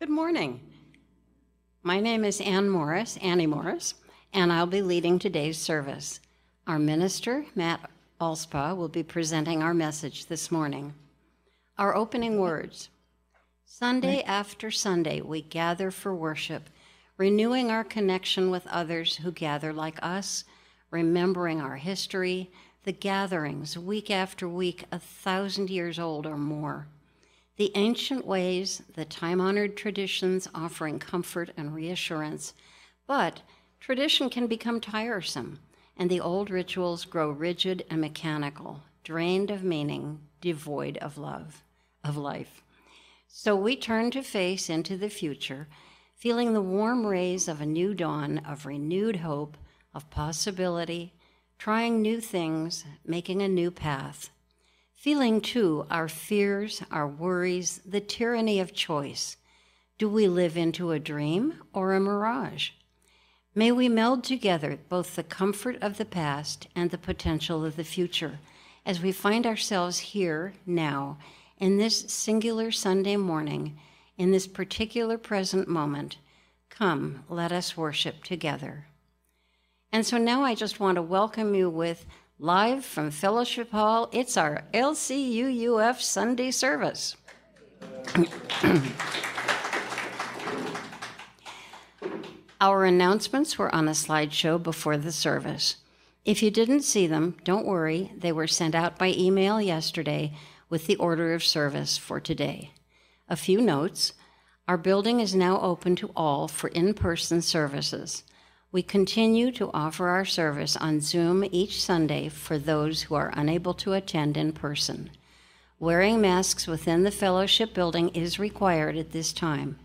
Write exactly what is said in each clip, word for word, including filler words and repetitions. Good morning. My name is Anne Morris, Annie Morris, and I'll be leading today's service. Our minister, Matt Alspaugh, will be presenting our message this morning. Our opening words. Sunday after Sunday, we gather for worship, renewing our connection with others who gather like us, remembering our history, the gatherings week after week, a thousand years old or more. The ancient ways, the time-honored traditions offering comfort and reassurance, but tradition can become tiresome, and the old rituals grow rigid and mechanical, drained of meaning, devoid of love, of life. So we turn to face into the future, feeling the warm rays of a new dawn, of renewed hope, of possibility, trying new things, making a new path. Feeling, too, our fears, our worries, the tyranny of choice. Do we live into a dream or a mirage? May we meld together both the comfort of the past and the potential of the future as we find ourselves here, now, in this singular Sunday morning, in this particular present moment. Come, let us worship together. And so now I just want to welcome you with live from Fellowship Hall, it's our L C U U F Sunday service. Our announcements were on a slideshow before the service. If you didn't see them, don't worry, they were sent out by email yesterday with the order of service for today. A few notes. Our building is now open to all for in-person services. We continue to offer our service on Zoom each Sunday for those who are unable to attend in person. Wearing masks within the fellowship building is required at this time.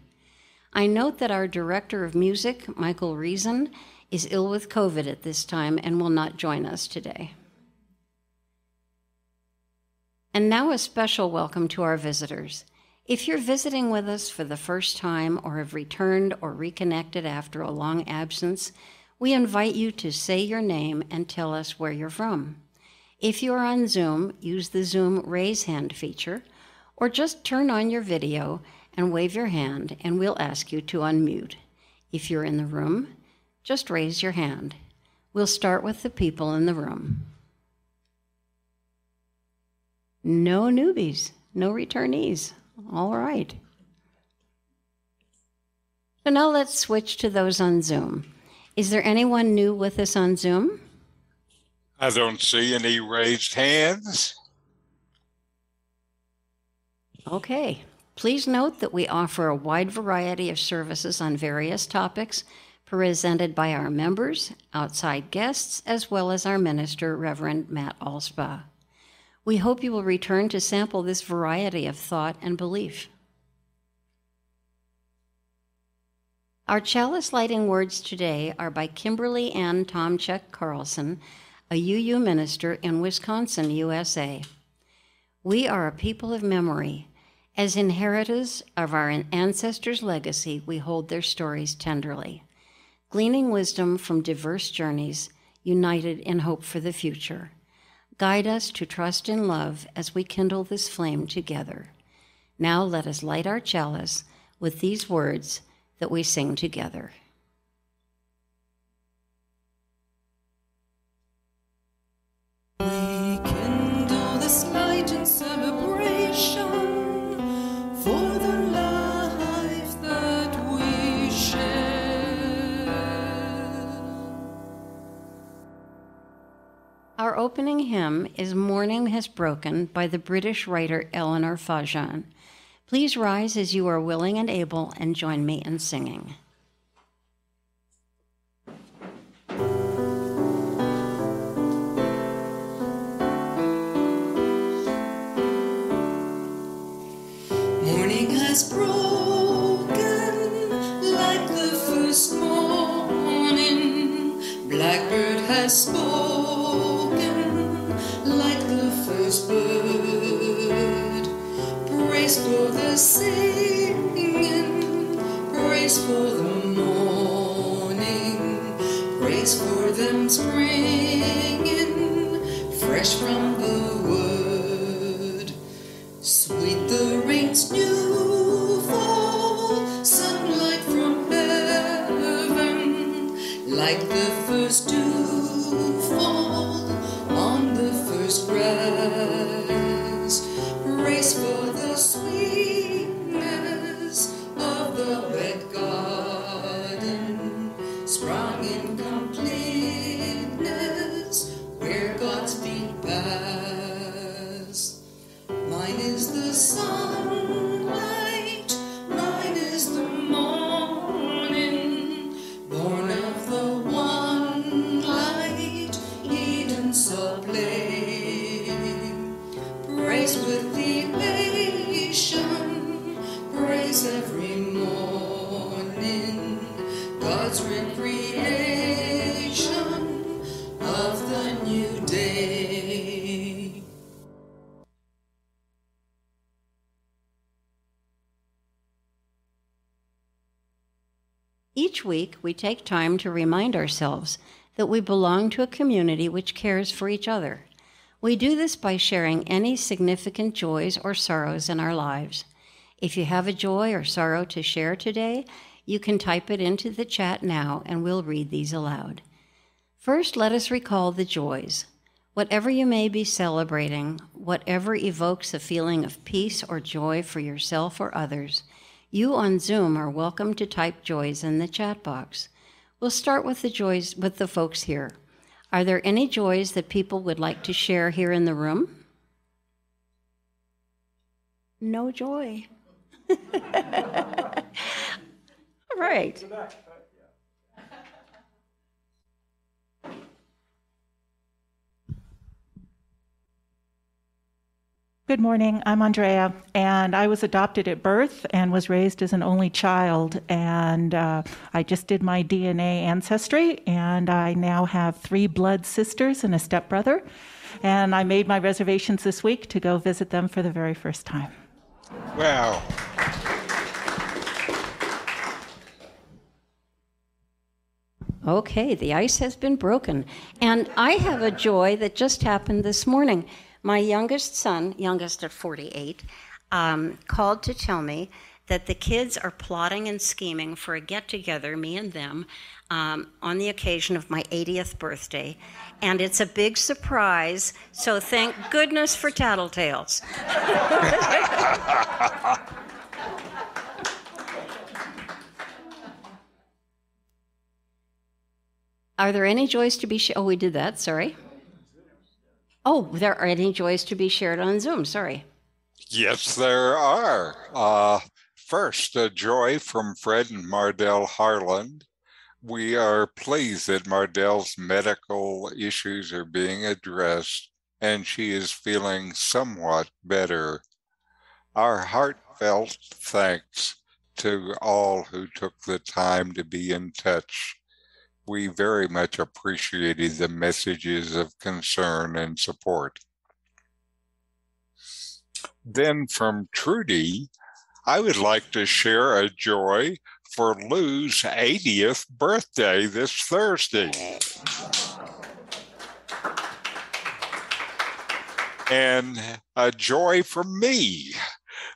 I note that our director of music, Michael Reason, is ill with COVID at this time and will not join us today. And now a special welcome to our visitors. If you're visiting with us for the first time or have returned or reconnected after a long absence, we invite you to say your name and tell us where you're from. If you are on Zoom, use the Zoom raise hand feature, or just turn on your video and wave your hand and we'll ask you to unmute. If you're in the room, just raise your hand. We'll start with the people in the room. No newbies, no returnees. All right. So now let's switch to those on Zoom. Is there anyone new with us on Zoom? I don't see any raised hands. Okay. Please note that we offer a wide variety of services on various topics presented by our members, outside guests, as well as our minister, Reverend Matt Alspaugh. We hope you will return to sample this variety of thought and belief. Our chalice lighting words today are by Kimberly Ann Tomchek Carlson, a U U minister in Wisconsin, U S A. We are a people of memory. As inheritors of our ancestors' legacy, we hold their stories tenderly, gleaning wisdom from diverse journeys, united in hope for the future. Guide us to trust in love as we kindle this flame together. Now let us light our chalice with these words that we sing together. We kindle this light in celebration for the life that we share. Our opening hymn is Morning Has Broken by the British writer Eleanor Fajan. Please rise as you are willing and able and join me in singing. Morning has broken like the first morning. Blackbird has spoken like the first bird. Praise for the singing, praise for the morning, praise for them springing fresh from the word. Sweet the rain's new fall, Mine is the sunlight, mine is the morning, born of the one light, Eden's sublime. Praise with elation, praise every morning, God's recreation of the new day. Each week, we take time to remind ourselves that we belong to a community which cares for each other. We do this by sharing any significant joys or sorrows in our lives. If you have a joy or sorrow to share today, you can type it into the chat now and we'll read these aloud. First, let us recall the joys. Whatever you may be celebrating, whatever evokes a feeling of peace or joy for yourself or others, you on Zoom are welcome to type joys in the chat box. We'll start with the joys with the folks here. Are there any joys that people would like to share here in the room? No joy. All right. Good morning, I'm Andrea, and I was adopted at birth and was raised as an only child, and uh, I just did my D N A ancestry, and I now have three blood sisters and a stepbrother, and I made my reservations this week to go visit them for the very first time. Wow. Okay, the ice has been broken, and I have a joy that just happened this morning. My youngest son, youngest at forty-eight, um, called to tell me that the kids are plotting and scheming for a get-together, me and them, um, on the occasion of my eightieth birthday. And it's a big surprise, so thank goodness for tattletales. Are there any joys to be shared? Oh, we did that, sorry. Oh, there are any joys to be shared on Zoom, sorry. Yes, there are. Uh, first, a joy from Fred and Mardell Harland. We are pleased that Mardell's medical issues are being addressed and she is feeling somewhat better. Our heartfelt thanks to all who took the time to be in touch. We very much appreciated the messages of concern and support. Then from Trudy, I would like to share a joy for Lou's eightieth birthday this Thursday. And a joy for me.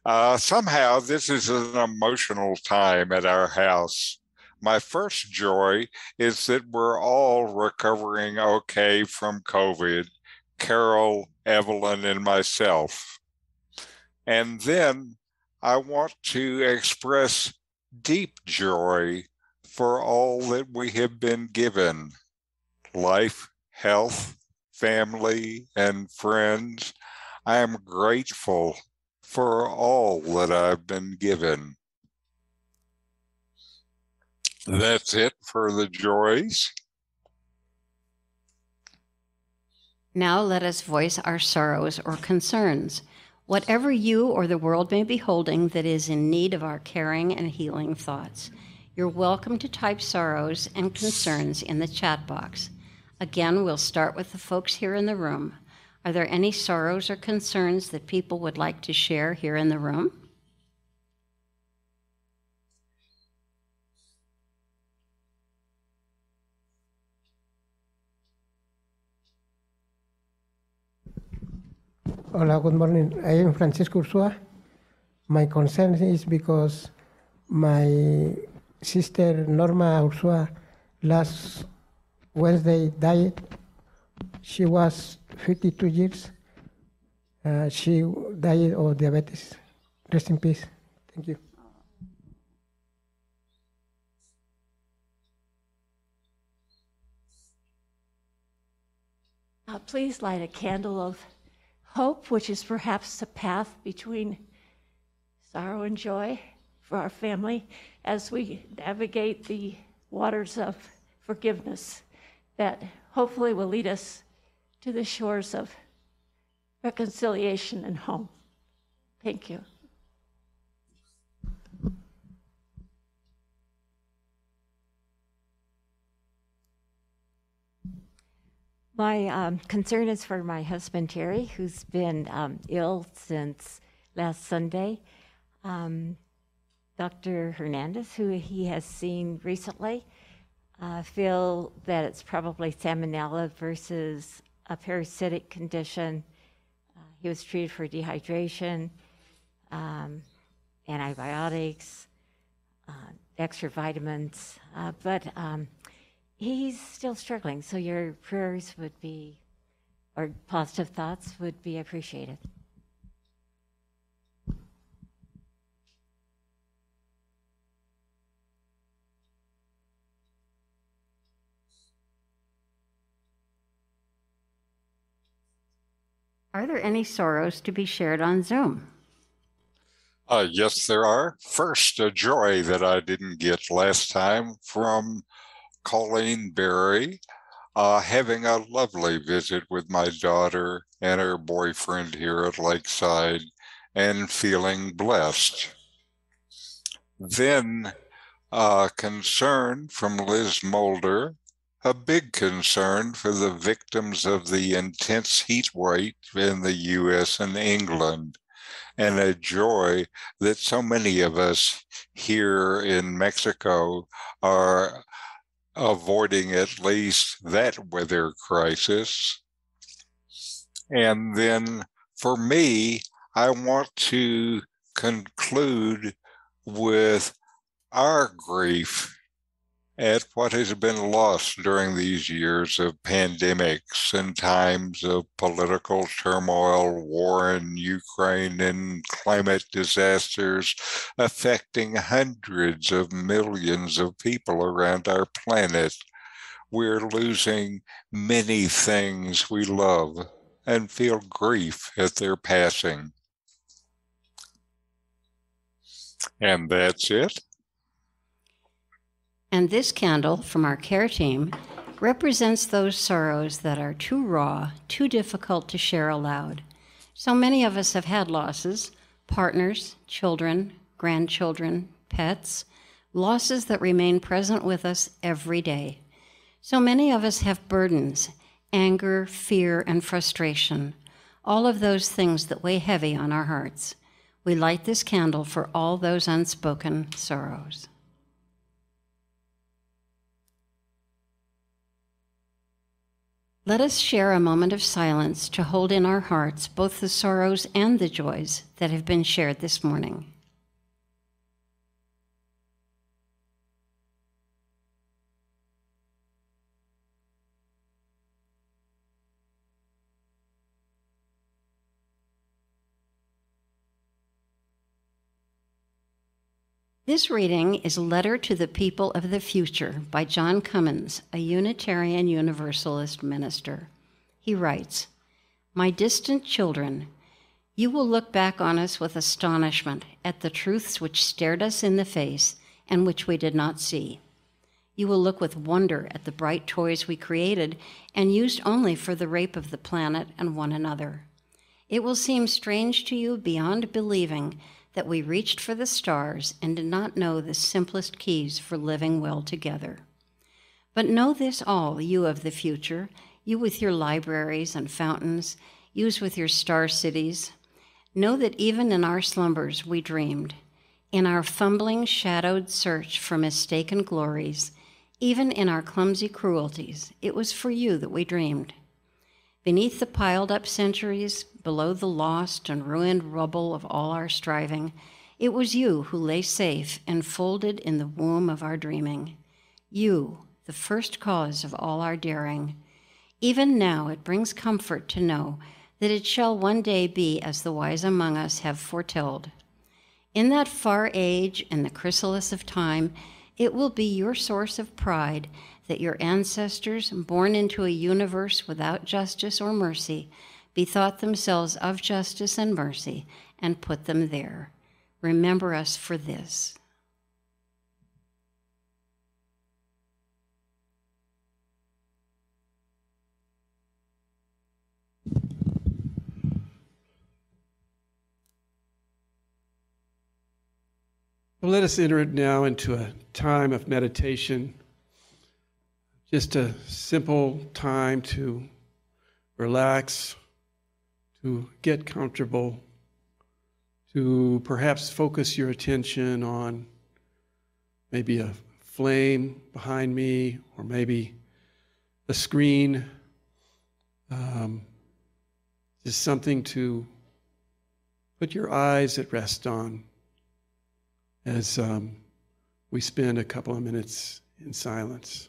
Uh, somehow this is an emotional time at our house. My first joy is that we're all recovering okay from COVID, Carol, Evelyn, and myself. And then I want to express deep joy for all that we have been given, life, health, family, and friends. I am grateful for all that I've been given. That's it for the joys. Now let us voice our sorrows or concerns. Whatever you or the world may be holding that is in need of our caring and healing thoughts, you're welcome to type sorrows and concerns in the chat box. Again, we'll start with the folks here in the room. Are there any sorrows or concerns that people would like to share here in the room? Hola, good morning. I am Francisco Urzua. My concern is because my sister Norma Urzua last Wednesday died. She was fifty-two years. Uh, she died of diabetes. Rest in peace. Thank you. Uh, please light a candle of hope, which is perhaps the path between sorrow and joy for our family as we navigate the waters of forgiveness that hopefully will lead us to the shores of reconciliation and home. Thank you. My um, concern is for my husband, Terry, who's been um, ill since last Sunday. Um, Doctor Hernandez, who he has seen recently, uh, feel that it's probably salmonella versus a parasitic condition. Uh, he was treated for dehydration, um, antibiotics, uh, extra vitamins, uh, but um, he's still struggling, so your prayers would be, or positive thoughts would be appreciated. Are there any sorrows to be shared on Zoom? Uh, yes, there are. First, a joy that I didn't get last time from Colleen Barry, uh, having a lovely visit with my daughter and her boyfriend here at Lakeside and feeling blessed. Then uh, concern from Liz Mulder, a big concern for the victims of the intense heat wave in the U S and England, and a joy that so many of us here in Mexico are avoiding at least that weather crisis. And then for me, I want to conclude with our grief at what has been lost during these years of pandemics and times of political turmoil, war in Ukraine, and climate disasters affecting hundreds of millions of people around our planet. We're losing many things we love and feel grief at their passing. And that's it. And this candle from our care team represents those sorrows that are too raw, too difficult to share aloud. So many of us have had losses, partners, children, grandchildren, pets, losses that remain present with us every day. So many of us have burdens, anger, fear, and frustration, all of those things that weigh heavy on our hearts. We light this candle for all those unspoken sorrows. Let us share a moment of silence to hold in our hearts both the sorrows and the joys that have been shared this morning. This reading is Letter to the People of the Future by John Cummins, a Unitarian Universalist minister. He writes, "My distant children, you will look back on us with astonishment at the truths which stared us in the face and which we did not see. You will look with wonder at the bright toys we created and used only for the rape of the planet and one another. It will seem strange to you beyond believing that we reached for the stars and did not know the simplest keys for living well together. But know this all, you of the future, you with your libraries and fountains, you with your star cities. Know that even in our slumbers we dreamed, in our fumbling, shadowed search for mistaken glories, even in our clumsy cruelties, it was for you that we dreamed. Beneath the piled-up centuries, below the lost and ruined rubble of all our striving, it was you who lay safe and folded in the womb of our dreaming. You, the first cause of all our daring. Even now it brings comfort to know that it shall one day be as the wise among us have foretold. In that far age, in the chrysalis of time, it will be your source of pride that your ancestors, born into a universe without justice or mercy, bethought themselves of justice and mercy, and put them there. Remember us for this. Well, let us enter it now into a time of meditation, just a simple time to relax, to get comfortable, to perhaps focus your attention on maybe a flame behind me, or maybe a screen, um, just something to put your eyes at rest on as um, we spend a couple of minutes in silence.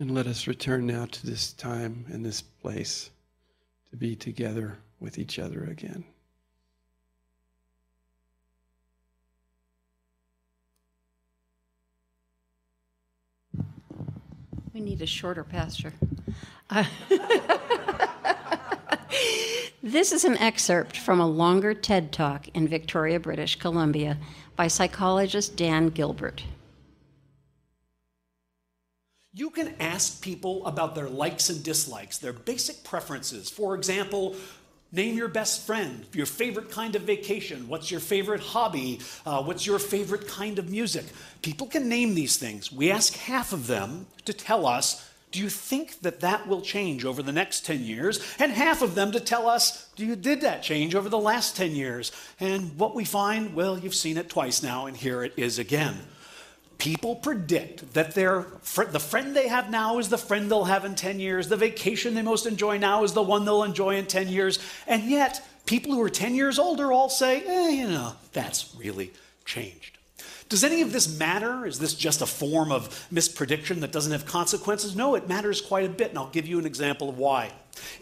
And let us return now to this time and this place to be together with each other again. We need a shorter pastor. Uh, this is an excerpt from a longer TED Talk in Victoria, British Columbia by psychologist Dan Gilbert. You can ask people about their likes and dislikes, their basic preferences. For example, name your best friend, your favorite kind of vacation, what's your favorite hobby, uh, what's your favorite kind of music. People can name these things. We ask half of them to tell us, do you think that that will change over the next ten years? And half of them to tell us, do you did that change over the last ten years? And what we find, well, you've seen it twice now, and here it is again. People predict that their fr the friend they have now is the friend they'll have in ten years. The vacation they most enjoy now is the one they'll enjoy in ten years. And yet, people who are ten years older all say, eh, you know, that's really changed. Does any of this matter? Is this just a form of misprediction that doesn't have consequences? No, it matters quite a bit, and I'll give you an example of why.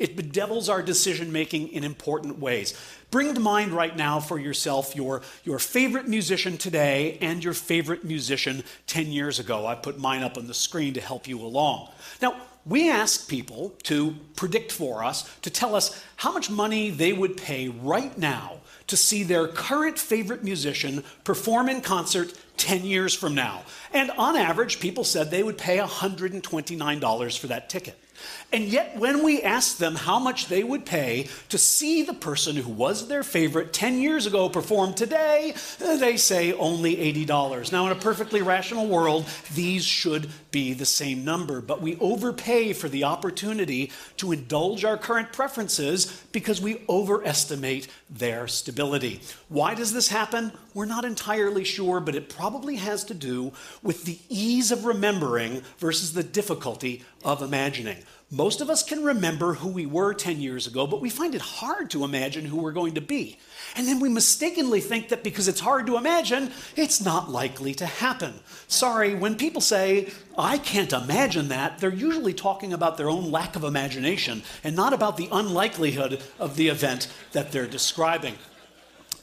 It bedevils our decision-making in important ways. Bring to mind right now for yourself your, your favorite musician today and your favorite musician ten years ago. I put mine up on the screen to help you along. Now, we ask people to predict for us, to tell us how much money they would pay right now to see their current favorite musician perform in concert ten years from now. And on average, people said they would pay one hundred twenty-nine dollars for that ticket. And yet when we asked them how much they would pay to see the person who was their favorite ten years ago perform today, they say only eighty dollars. Now, in a perfectly rational world, these should be the same number, but we overpay for the opportunity to indulge our current preferences because we overestimate their stability. Why does this happen? We're not entirely sure, but it probably has to do with the ease of remembering versus the difficulty of imagining. Most of us can remember who we were ten years ago, but we find it hard to imagine who we're going to be. And then we mistakenly think that because it's hard to imagine, it's not likely to happen. Sorry, when people say, I can't imagine that, they're usually talking about their own lack of imagination and not about the unlikelihood of the event that they're describing.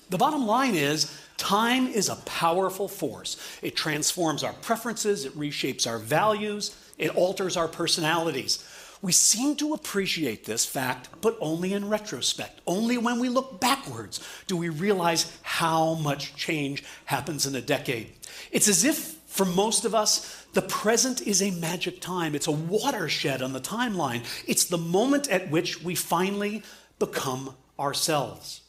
The bottom line is, time is a powerful force. It transforms our preferences, it reshapes our values, it alters our personalities. We seem to appreciate this fact, but only in retrospect. Only when we look backwards do we realize how much change happens in a decade. It's as if, for most of us, the present is a magic time. It's a watershed on the timeline. It's the moment at which we finally become ourselves.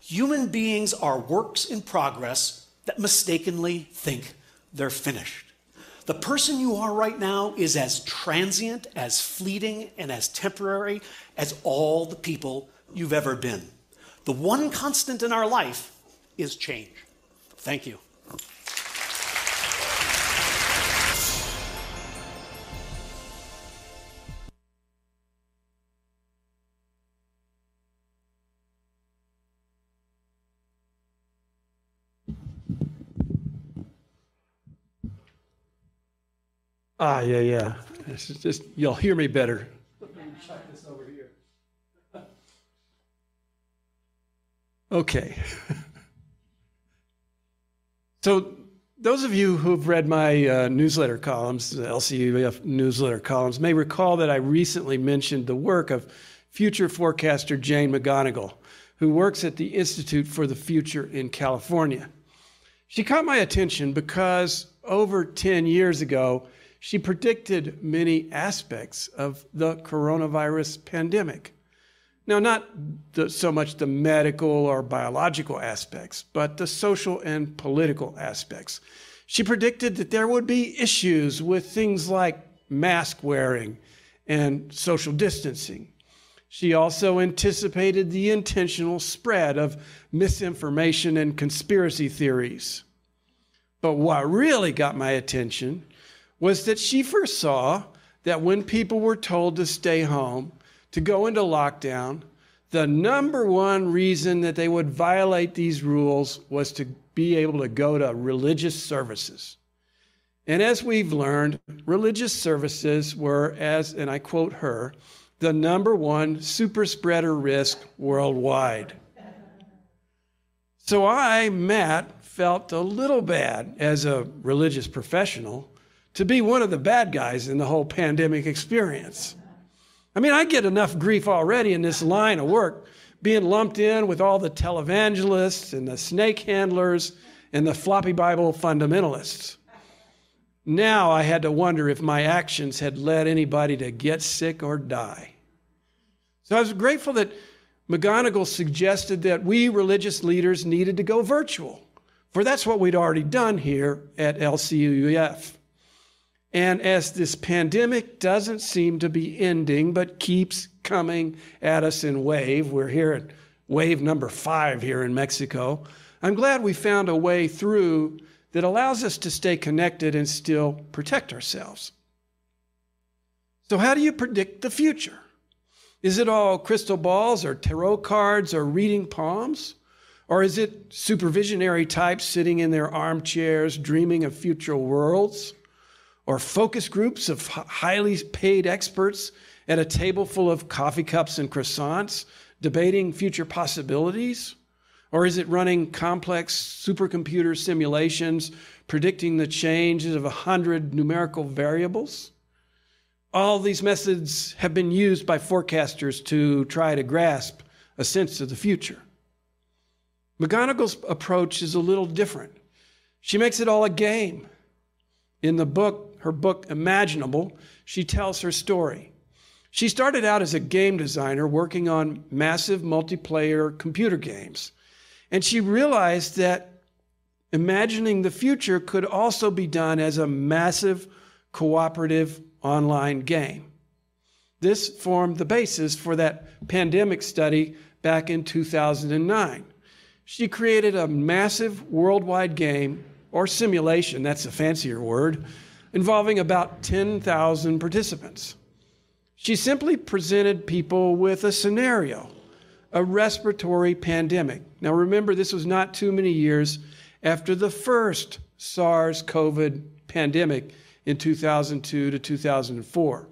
Human beings are works in progress that mistakenly think they're finished. The person you are right now is as transient, as fleeting, and as temporary as all the people you've ever been. The one constant in our life is change. Thank you. Ah, yeah, yeah. This is just, you'll hear me better. Check this over here. Okay. So those of you who've read my uh, newsletter columns, the L C U U F newsletter columns, may recall that I recently mentioned the work of future forecaster Jane McGonigal, who works at the Institute for the Future in California. She caught my attention because over ten years ago, she predicted many aspects of the coronavirus pandemic. Now, not the, so much the medical or biological aspects, but the social and political aspects. She predicted that there would be issues with things like mask wearing and social distancing. She also anticipated the intentional spread of misinformation and conspiracy theories. But what really got my attention was that she foresaw that when people were told to stay home, to go into lockdown, the number one reason that they would violate these rules was to be able to go to religious services. And as we've learned, religious services were, as, and I quote her, the number one super spreader risk worldwide. So I, Matt, felt a little bad as a religious professional to be one of the bad guys in the whole pandemic experience. I mean, I get enough grief already in this line of work, being lumped in with all the televangelists and the snake handlers and the floppy Bible fundamentalists. Now I had to wonder if my actions had led anybody to get sick or die. So I was grateful that McGonigal suggested that we religious leaders needed to go virtual, for that's what we'd already done here at L C U U F. And as this pandemic doesn't seem to be ending, but keeps coming at us in wave, we're here at wave number five here in Mexico, I'm glad we found a way through that allows us to stay connected and still protect ourselves. So how do you predict the future? Is it all crystal balls or tarot cards or reading palms? Or is it supervisionary types sitting in their armchairs dreaming of future worlds? Or focus groups of highly paid experts at a table full of coffee cups and croissants debating future possibilities? Or is it running complex supercomputer simulations predicting the changes of a hundred numerical variables? All these methods have been used by forecasters to try to grasp a sense of the future. McGonigal's approach is a little different. She makes it all a game. In the book, her book, Imaginable, she tells her story. She started out as a game designer working on massive multiplayer computer games. And she realized that imagining the future could also be done as a massive cooperative online game. This formed the basis for that pandemic study back in two thousand nine. She created a massive worldwide game, or simulation, that's a fancier word, involving about ten thousand participants. She simply presented people with a scenario, a respiratory pandemic. Now remember, this was not too many years after the first SARS-COVID pandemic in two thousand two to two thousand four.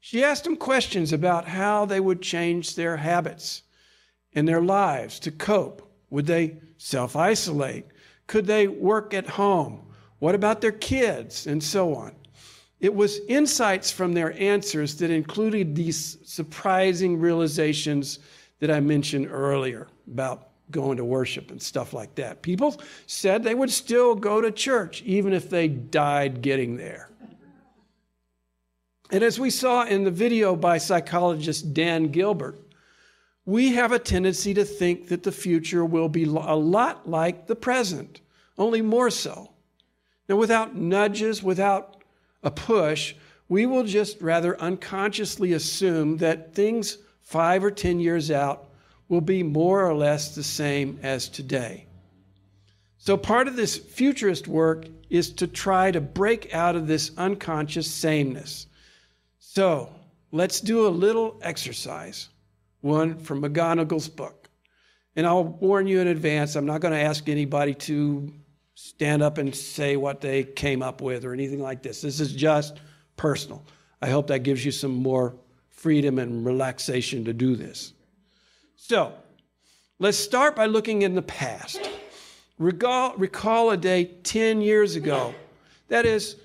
She asked them questions about how they would change their habits and their lives to cope. Would they self-isolate? Could they work at home? What about their kids? And so on. It was insights from their answers that included these surprising realizations that I mentioned earlier about going to worship and stuff like that. People said they would still go to church even if they died getting there. And as we saw in the video by psychologist Dan Gilbert, we have a tendency to think that the future will be a lot like the present, only more so. Now, without nudges, without a push, we will just rather unconsciously assume that things five or ten years out will be more or less the same as today. So part of this futurist work is to try to break out of this unconscious sameness. So let's do a little exercise. One from McGonigal's book. And I'll warn you in advance, I'm not going to ask anybody to stand up and say what they came up with or anything like this. This is just personal. I hope that gives you some more freedom and relaxation to do this. So let's start by looking in the past. Recall, recall a day ten years ago. That is,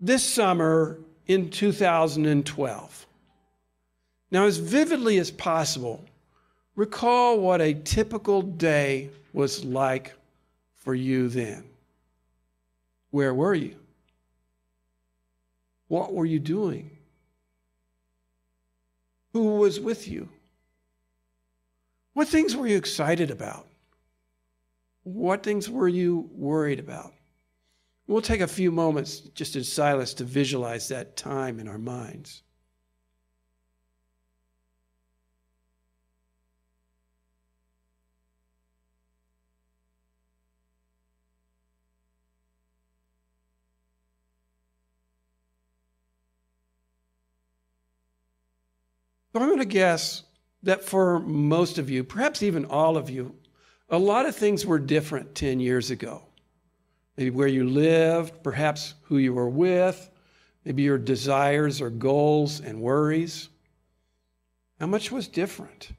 this summer in two thousand twelve. Now, as vividly as possible, recall what a typical day was like for you then. Where were you? What were you doing? Who was with you? What things were you excited about? What things were you worried about? We'll take a few moments just in silence to visualize that time in our minds. So I'm going to guess that for most of you, perhaps even all of you, a lot of things were different ten years ago. Maybe where you lived, perhaps who you were with, maybe your desires or goals and worries. How much was different?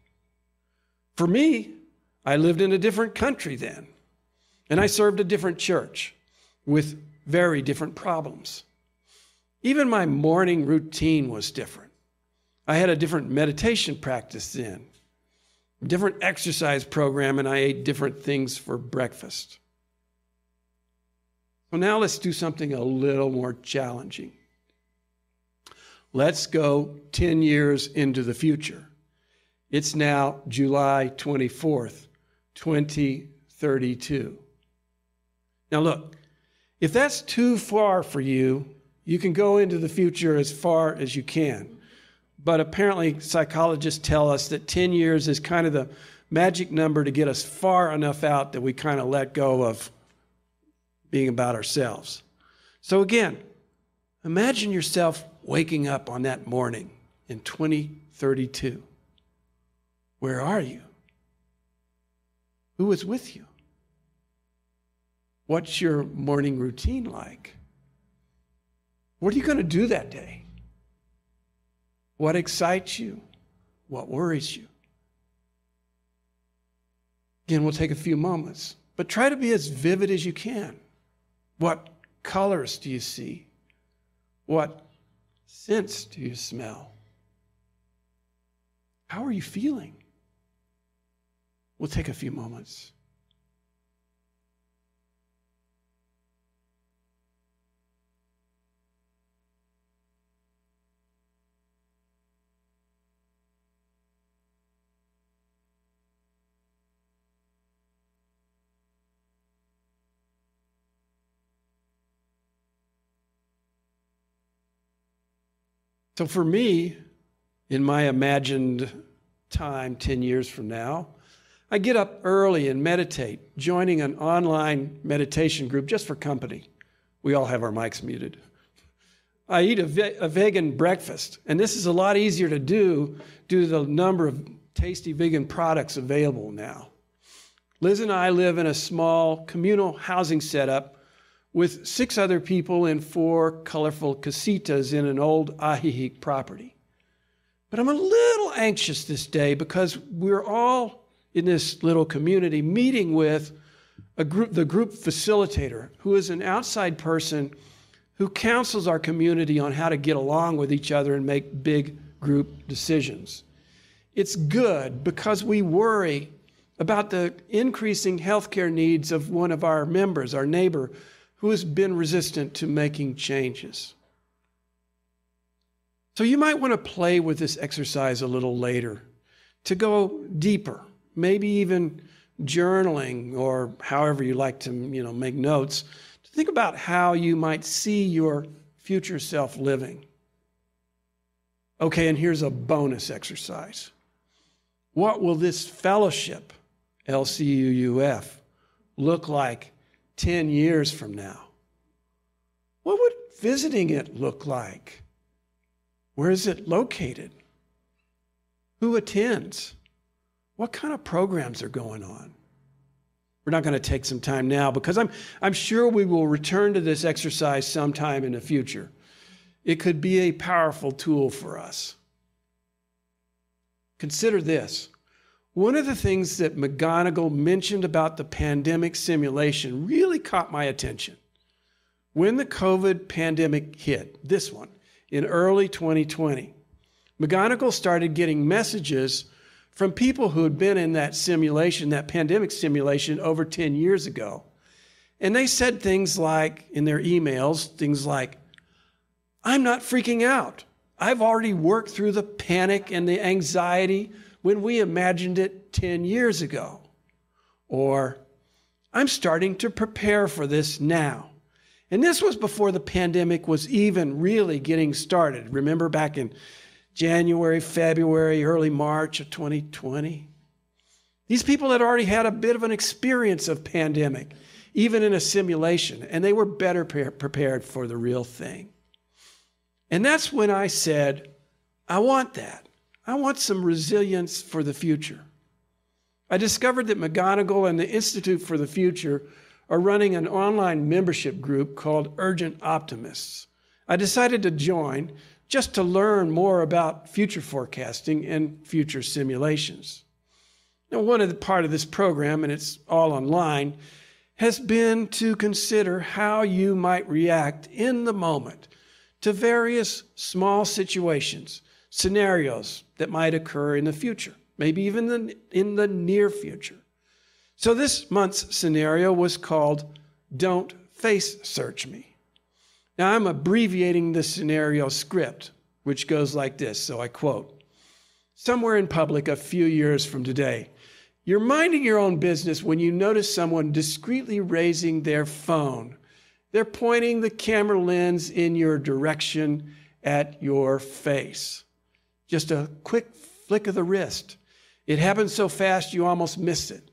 For me, I lived in a different country then, and I served a different church with very different problems. Even my morning routine was different. I had a different meditation practice then, different exercise program, and I ate different things for breakfast. So now let's do something a little more challenging. Let's go ten years into the future. It's now July twenty-fourth, twenty thirty-two. Now look, if that's too far for you, you can go into the future as far as you can. But apparently psychologists tell us that ten years is kind of the magic number to get us far enough out that we kind of let go of being about ourselves. So again, imagine yourself waking up on that morning in twenty thirty-two. Where are you? Who is with you? What's your morning routine like? What are you going to do that day? What excites you? What worries you? Again, we'll take a few moments, but try to be as vivid as you can. What colors do you see? What scents do you smell? How are you feeling? We'll take a few moments. So for me, in my imagined time ten years from now, I get up early and meditate, joining an online meditation group just for company. We all have our mics muted. I eat a, ve a vegan breakfast, and this is a lot easier to do due to the number of tasty vegan products available now. Liz and I live in a small communal housing setup with six other people in four colorful casitas in an old Ajijic property. But I'm a little anxious this day because we're all in this little community meeting with a group, the group facilitator, who is an outside person who counsels our community on how to get along with each other and make big group decisions. It's good because we worry about the increasing healthcare needs of one of our members, our neighbor, who has been resistant to making changes. So you might want to play with this exercise a little later to go deeper, maybe even journaling or however you like to, you know, make notes, to think about how you might see your future self living. Okay, and here's a bonus exercise. What will this fellowship, L C U U F, look like ten years from now? What would visiting it look like? Where is it located? Who attends? What kind of programs are going on? We're not going to take some time now because I'm, I'm sure we will return to this exercise sometime in the future. It could be a powerful tool for us. Consider this. One of the things that McGonigal mentioned about the pandemic simulation really caught my attention. When the COVID pandemic hit, this one, in early twenty twenty, McGonigal started getting messages from people who had been in that simulation, that pandemic simulation, over ten years ago. And they said things like, in their emails, things like, "I'm not freaking out. I've already worked through the panic and the anxiety when we imagined it ten years ago." Or, "I'm starting to prepare for this now." And this was before the pandemic was even really getting started. Remember back in January, February, early March of twenty twenty. These people had already had a bit of an experience of pandemic, even in a simulation, and they were better pre- prepared for the real thing. And that's when I said, I want that. I want some resilience for the future. I discovered that McGonigal and the Institute for the Future are running an online membership group called Urgent Optimists. I decided to join just to learn more about future forecasting and future simulations. Now, one of the part of this program, and it's all online, has been to consider how you might react in the moment to various small situations, scenarios that might occur in the future, maybe even in the, in the near future. So this month's scenario was called "Don't Face Search Me." Now, I'm abbreviating the scenario script, which goes like this, so I quote, "Somewhere in public a few years from today, you're minding your own business when you notice someone discreetly raising their phone. They're pointing the camera lens in your direction at your face. Just a quick flick of the wrist. It happens so fast you almost miss it.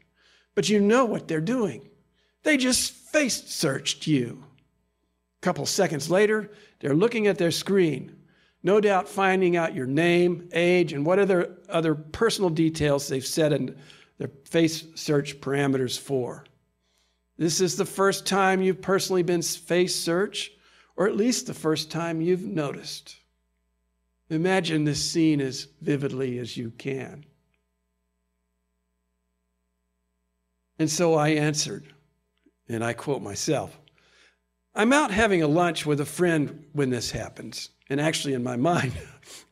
But you know what they're doing. They just face searched you. A couple seconds later, they're looking at their screen, no doubt finding out your name, age, and what other, other personal details they've set in their face search parameters for. This is the first time you've personally been face searched, or at least the first time you've noticed. Imagine this scene as vividly as you can." And so I answered, and I quote myself, "I'm out having a lunch with a friend when this happens." And actually in my mind,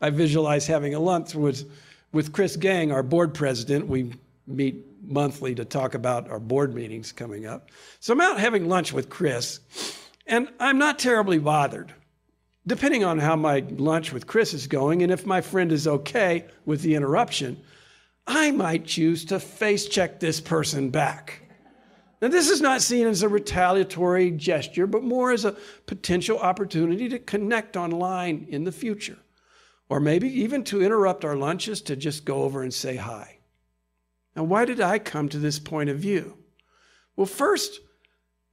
I visualize having a lunch with, with Chris Gang, our board president. We meet monthly to talk about our board meetings coming up. So I'm out having lunch with Chris, and I'm not terribly bothered, depending on how my lunch with Chris is going. And if my friend is okay with the interruption, I might choose to face check this person back. Now, this is not seen as a retaliatory gesture, but more as a potential opportunity to connect online in the future. or maybe even to interrupt our lunches to just go over and say hi. Now, why did I come to this point of view? Well, first,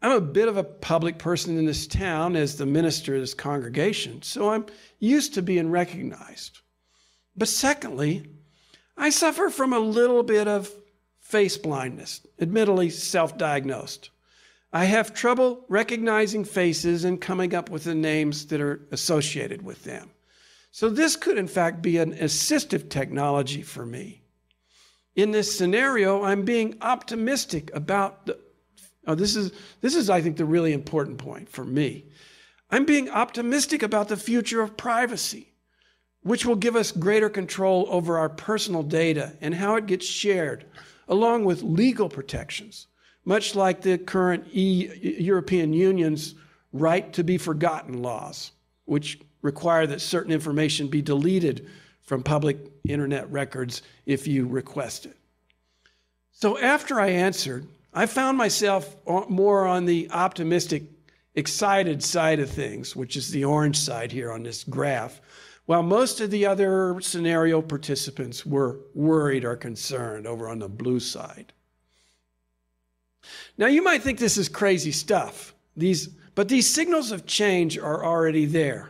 I'm a bit of a public person in this town as the minister of this congregation, so I'm used to being recognized. But secondly, I suffer from a little bit of face blindness, admittedly self-diagnosed. I have trouble recognizing faces and coming up with the names that are associated with them. So this could, in fact, be an assistive technology for me. In this scenario, I'm being optimistic about the, oh, this is, this is, I think, the really important point for me. I'm being optimistic about the future of privacy, which will give us greater control over our personal data and how it gets shared, along with legal protections, much like the current e- European Union's right to be forgotten laws, which require that certain information be deleted from public internet records if you request it. So after I answered, I found myself more on the optimistic, excited side of things, which is the orange side here on this graph, while most of the other scenario participants were worried or concerned over on the blue side. Now, you might think this is crazy stuff, these, but these signals of change are already there.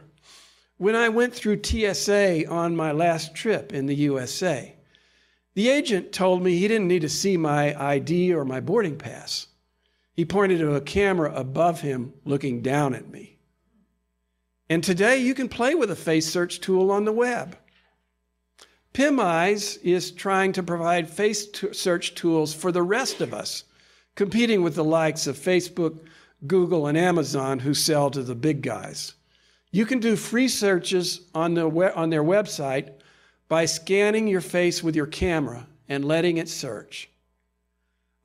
When I went through T S A on my last trip in the U S A, the agent told me he didn't need to see my I D or my boarding pass. He pointed to a camera above him looking down at me. And today you can play with a face search tool on the web. PimEyes is trying to provide face to search tools for the rest of us, competing with the likes of Facebook, Google, and Amazon, who sell to the big guys. You can do free searches on, the we- on their website by scanning your face with your camera and letting it search.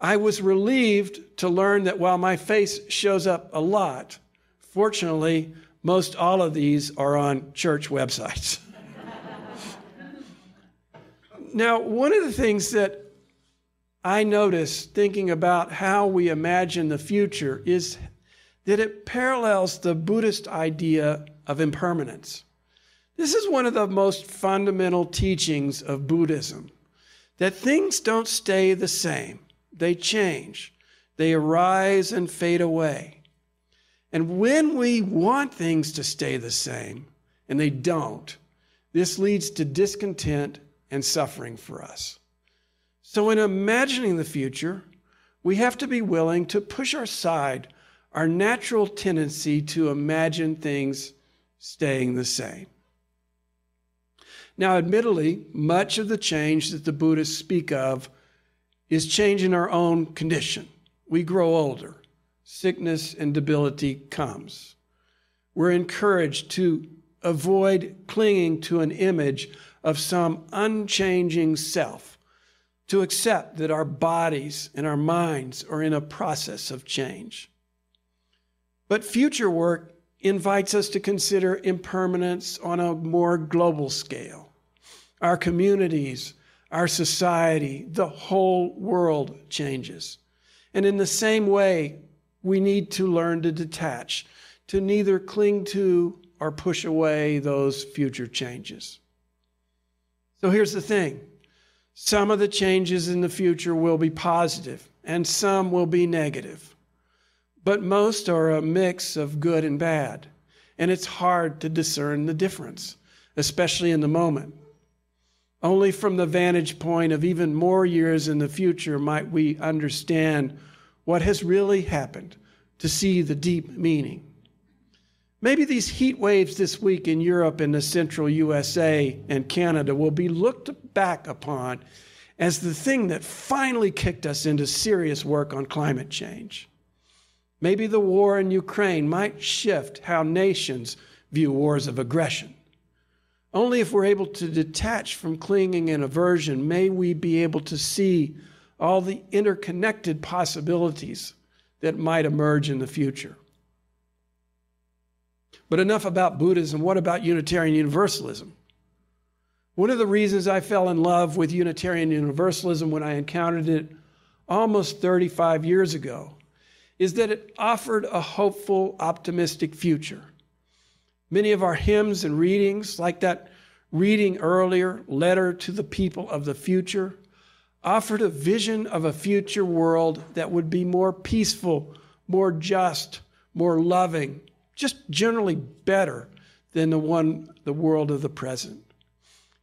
I was relieved to learn that while my face shows up a lot, fortunately, most all of these are on church websites. Now, one of the things that I notice thinking about how we imagine the future is that it parallels the Buddhist idea of impermanence. This is one of the most fundamental teachings of Buddhism, that things don't stay the same. They change. They arise and fade away. And when we want things to stay the same, and they don't, this leads to discontent and suffering for us. So in imagining the future, we have to be willing to push aside our natural tendency to imagine things staying the same. Now, admittedly, much of the change that the Buddhists speak of is change in our own condition. We grow older. Sickness and debility comes. We're encouraged to avoid clinging to an image of some unchanging self, to accept that our bodies and our minds are in a process of change. But future work invites us to consider impermanence on a more global scale. Our communities, our society, the whole world changes. And in the same way, we need to learn to detach, to neither cling to or push away those future changes. So here's the thing. Some of the changes in the future will be positive, and some will be negative. But most are a mix of good and bad, and it's hard to discern the difference, especially in the moment. Only from the vantage point of even more years in the future might we understand what has really happened, to see the deep meaning. Maybe these heat waves this week in Europe and the central U S A and Canada will be looked back upon as the thing that finally kicked us into serious work on climate change. Maybe the war in Ukraine might shift how nations view wars of aggression. Only if we're able to detach from clinging and aversion may we be able to see all the interconnected possibilities that might emerge in the future. But enough about Buddhism. What about Unitarian Universalism? One of the reasons I fell in love with Unitarian Universalism when I encountered it almost thirty-five years ago is that it offered a hopeful, optimistic future. Many of our hymns and readings, like that reading earlier, Letter to the People of the Future, offered a vision of a future world that would be more peaceful, more just, more loving, just generally better than the one, the world of the present.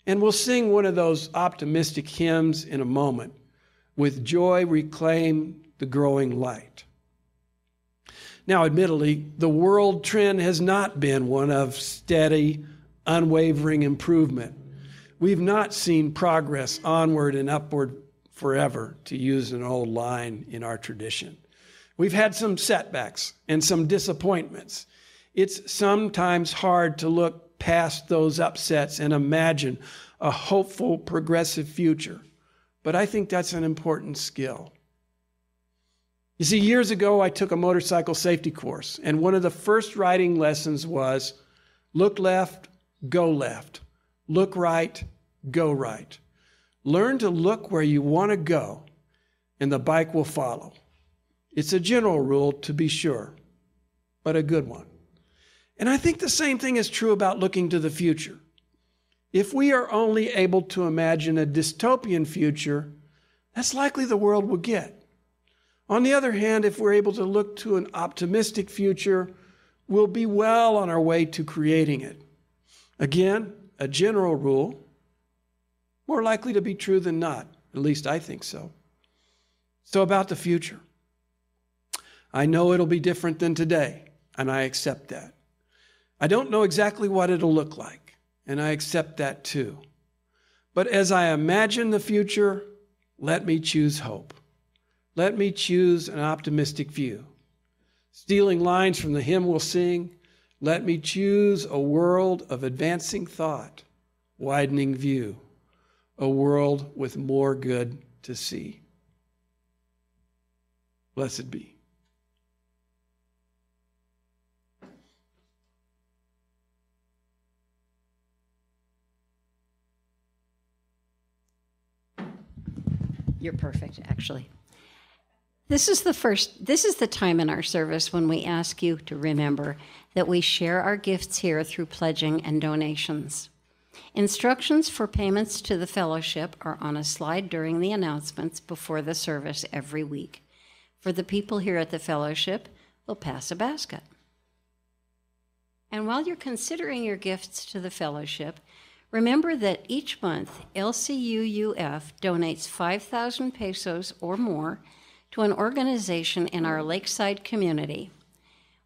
And we'll sing one of those optimistic hymns in a moment, With Joy Reclaim the Growing Light. Now, admittedly, the world trend has not been one of steady, unwavering improvement. We've not seen progress onward and upward forever, to use an old line in our tradition. We've had some setbacks and some disappointments. It's sometimes hard to look past those upsets and imagine a hopeful, progressive future. But I think that's an important skill. You see, years ago, I took a motorcycle safety course, and one of the first riding lessons was, look left, go left. Look right, go right. Learn to look where you want to go, and the bike will follow. It's a general rule, to be sure, but a good one. And I think the same thing is true about looking to the future. If we are only able to imagine a dystopian future, that's likely the world will get. On the other hand, if we're able to look to an optimistic future, we'll be well on our way to creating it. Again, a general rule, more likely to be true than not. At least I think so. So about the future. I know it'll be different than today, and I accept that. I don't know exactly what it'll look like, and I accept that too. But as I imagine the future, let me choose hope. Let me choose an optimistic view. Stealing lines from the hymn we'll sing, let me choose a world of advancing thought, widening view, a world with more good to see. Blessed be. You're perfect, actually. This is the first, this is the time in our service when we ask you to remember that we share our gifts here through pledging and donations. Instructions for payments to the fellowship are on a slide during the announcements before the service every week. For the people here at the fellowship, we'll pass a basket. And while you're considering your gifts to the fellowship, remember that each month, L C U U F donates five thousand pesos or more to an organization in our lakeside community.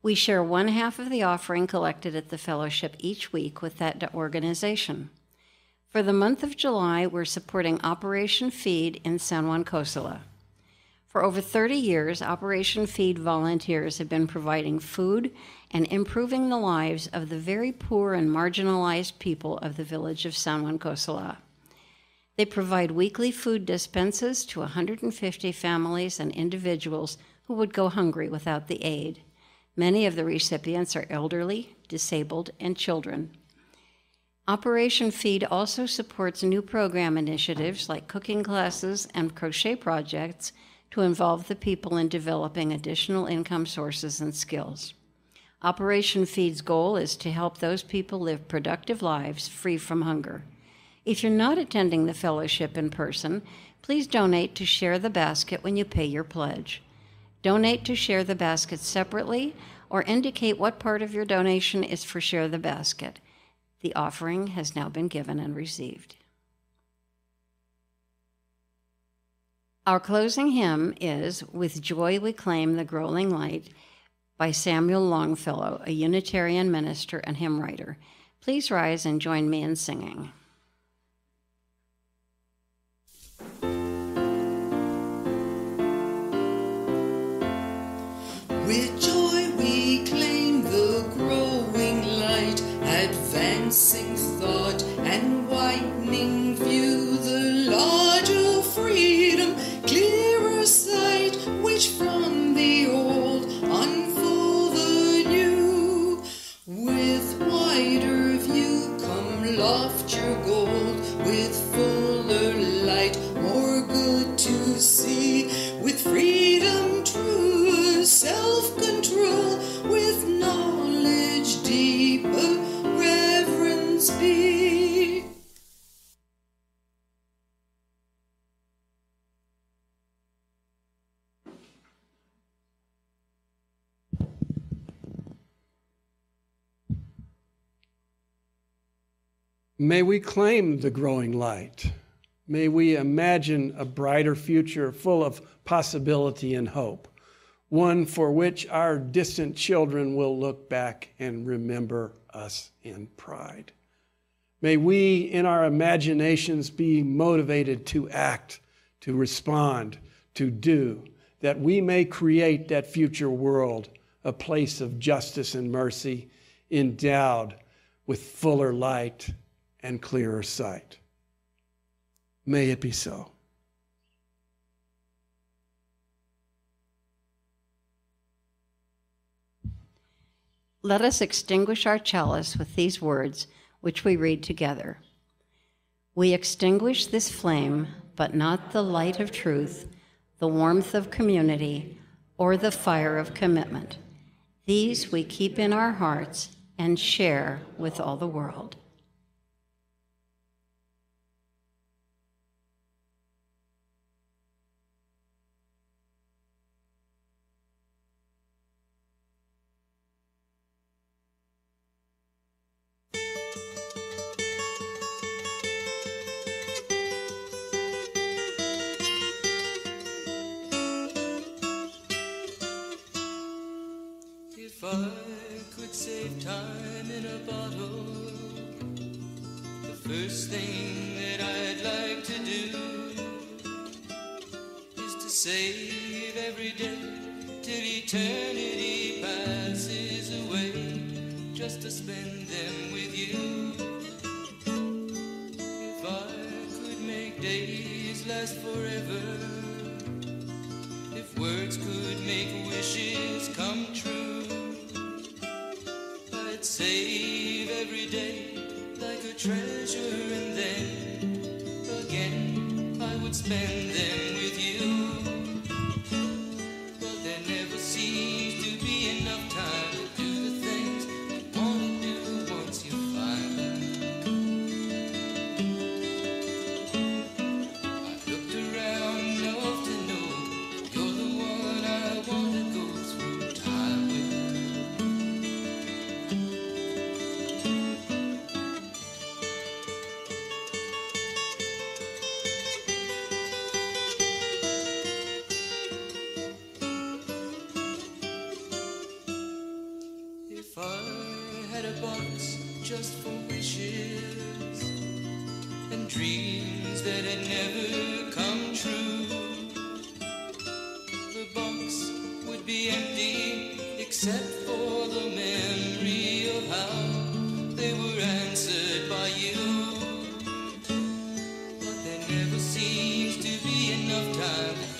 We share one half of the offering collected at the fellowship each week with that organization. For the month of July, we're supporting Operation Feed in San Juan Cosola. For over thirty years, Operation Feed volunteers have been providing food and improving the lives of the very poor and marginalized people of the village of San Juan Cosola. They provide weekly food dispenses to one hundred fifty families and individuals who would go hungry without the aid. Many of the recipients are elderly, disabled, and children. Operation Feed also supports new program initiatives like cooking classes and crochet projects to involve the people in developing additional income sources and skills. Operation Feed's goal is to help those people live productive lives free from hunger. If you're not attending the fellowship in person, please donate to Share the Basket when you pay your pledge. Donate to Share the Basket separately or indicate what part of your donation is for Share the Basket. The offering has now been given and received. Our closing hymn is With Joy We Claim the Growing Light by Samuel Longfellow, a Unitarian minister and hymn writer. Please rise and join me in singing. With joy we claim the growing light, advancing thought and widening view, the larger freedom, clearer sight, which from the old unfold the new. With wider view come loftier gold, with fuller light, more good to see, with freedom true, self-control. May we claim the growing light. May we imagine a brighter future full of possibility and hope, one for which our distant children will look back and remember us in pride. May we, in our imaginations, be motivated to act, to respond, to do, that we may create that future world, a place of justice and mercy, endowed with fuller light and clearer sight. May it be so. Let us extinguish our chalice with these words, which we read together. We extinguish this flame, but not the light of truth, the warmth of community, or the fire of commitment. These we keep in our hearts and share with all the world. If I could save time in a bottle, the first thing that I'd like to do is to save every day till eternity passes away, just to spend them with you. If I could make days last forever, if words could make wishes come true, save every day like a treasure, and then again I would spend them with you. But there never seems to be enough time to do the things you want to do once you find them. I've looked around enough to know you're the one I want to go through time with. Never seems to be enough time.